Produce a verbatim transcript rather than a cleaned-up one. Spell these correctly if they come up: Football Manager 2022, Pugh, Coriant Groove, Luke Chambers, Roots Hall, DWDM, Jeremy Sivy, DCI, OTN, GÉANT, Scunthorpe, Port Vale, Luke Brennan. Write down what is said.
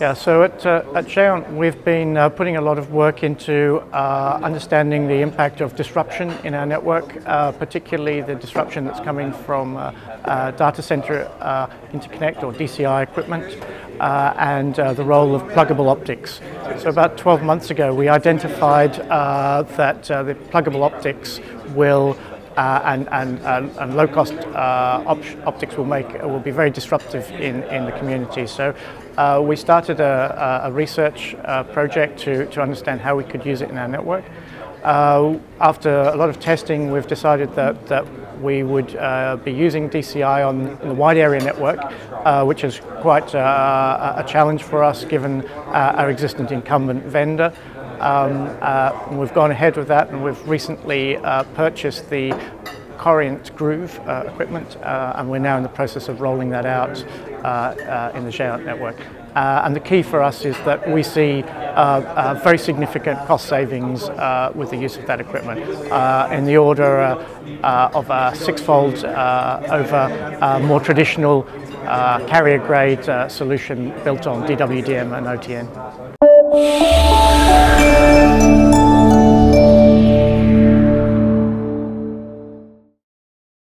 Yeah, so at, uh, at GÉANT we've been uh, putting a lot of work into uh, understanding the impact of disruption in our network, uh, particularly the disruption that's coming from uh, uh, data center uh, interconnect or D C I equipment uh, and uh, the role of pluggable optics. So about twelve months ago we identified uh, that uh, the pluggable optics will Uh, and, and, and, and low-cost uh, op optics will make will be very disruptive in, in the community. So uh, we started a, a research uh, project to, to understand how we could use it in our network. Uh, after a lot of testing, we've decided that, that we would uh, be using D C I on, on the wide area network, uh, which is quite uh, a challenge for us given uh, our existing incumbent vendor. Um, uh, we've gone ahead with that, and we've recently uh, purchased the Coriant Groove uh, equipment, uh, and we're now in the process of rolling that out uh, uh, in the GÉANT network. Uh, and the key for us is that we see uh, uh, very significant cost savings uh, with the use of that equipment, uh, in the order uh, uh, of a six-fold uh, over uh, more traditional uh, carrier-grade uh, solution built on D W D M and O T N.